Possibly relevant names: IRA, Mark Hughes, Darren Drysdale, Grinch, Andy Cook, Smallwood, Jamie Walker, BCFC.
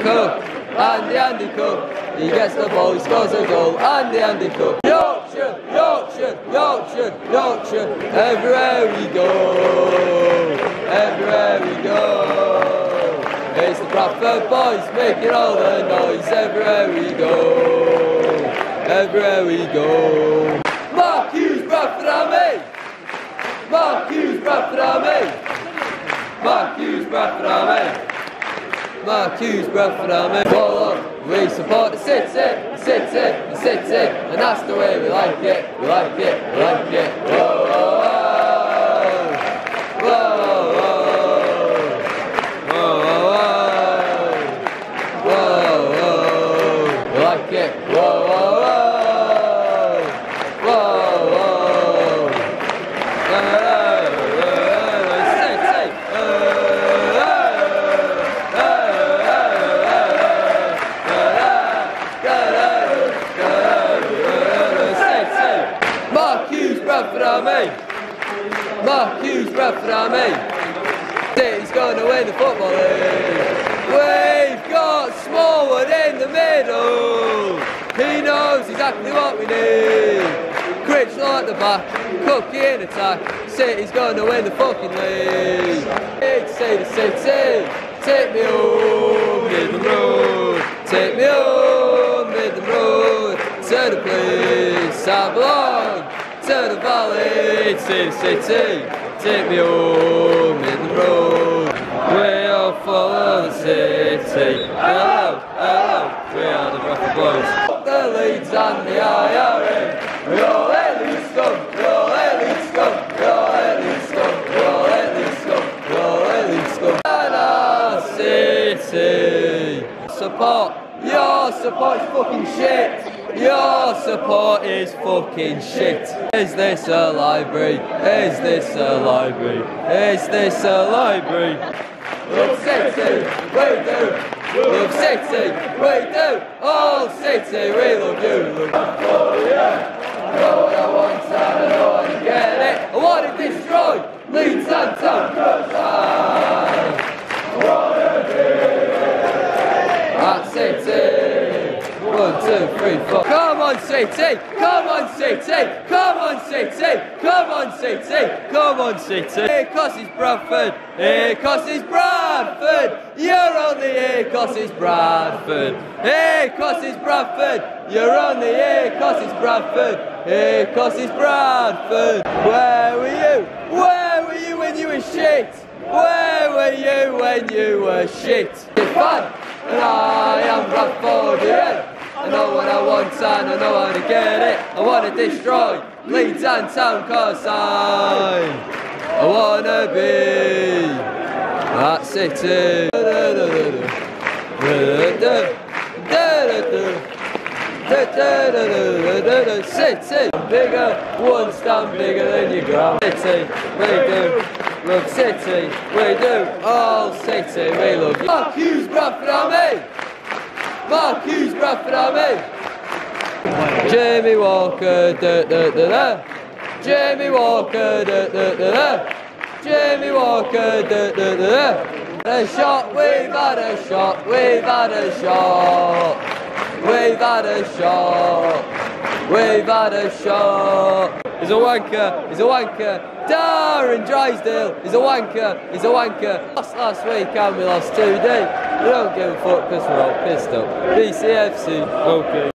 Cook, Andy Cook. He gets the ball, he scores a goal. Andy Cook. Yorkshire, Yorkshire, Yorkshire, Yorkshire. Everywhere we go, everywhere we go. It's the Bradford boys making all the noise. Everywhere we go, everywhere we go. Mark Hughes, Bradford Army. Mark Hughes, Bradford Army. Mark Hughes, Bradford Army. Mark Hughes, Bradford Army. Ball up, we support the city, the city, the city, and that's the way we like it, we like it, we like it. Whoa, whoa, whoa, whoa, whoa, whoa, whoa, whoa, we like it, whoa, whoa. Mark Hughes, Bradford Army. City's going to win the Football League. We've got Smallwood in the middle. He knows exactly what we need. Grinch at the back, Cook in attack. City's going to win the fucking league. Big City, City, take me home, Midland Road. Take me home, Midland Road. To the place I belong. To the valley, to the city, take me home in the road. We all follow the city. Hello, hello, we are the Bradford boys. Up the Leeds and the IRA. We all elite scum, we all elite scum, we all elite scum, we all elite scum, we all elite scum. And our city. Support, your support is fucking shit. Your support is fucking shit. Is this a library? Is this a library? Is this a library? Love City, we do. Love City, we do. All City, we love you. Oh yeah, I know what I want and I know I can get it. I want to destroy Leeds and Town. I want to be at City. 1, 2, 3, 4. Come on, City! Come on, City! Come on, City! Come on, City! Come on, City! Here, cos it's Bradford! Here, cos it's Bradford! You're on the air, cos it's Bradford! Here, cos it's Bradford! You're on the air, cos it's Bradford! Here, cos it's Bradford! Where were you? Where were you when you were shit? Where were you when you were shit? It's fun! And I am Bradfordian. I know what I want and I know how to get it. I want to destroy Leeds and Town cause I want to be that city. City. I'm bigger, one stand bigger than your ground. City, we do. Love City, we do. All City, we love you. Mark Hughes, Bradford Army. Mark Hughes, Bradford Army. Jamie Walker, da da da da. Jamie Walker, da da da da. Jamie Walker, da da da da. A shot, we've had a shot, we've had a shot. We've had a shot, we've had a shot. He's a wanker, he's a wanker. Darren Drysdale, he's a wanker, he's a wanker. Lost last week and we lost 2 days. We don't give a fuck because we're all pissed up. BCFC, okay.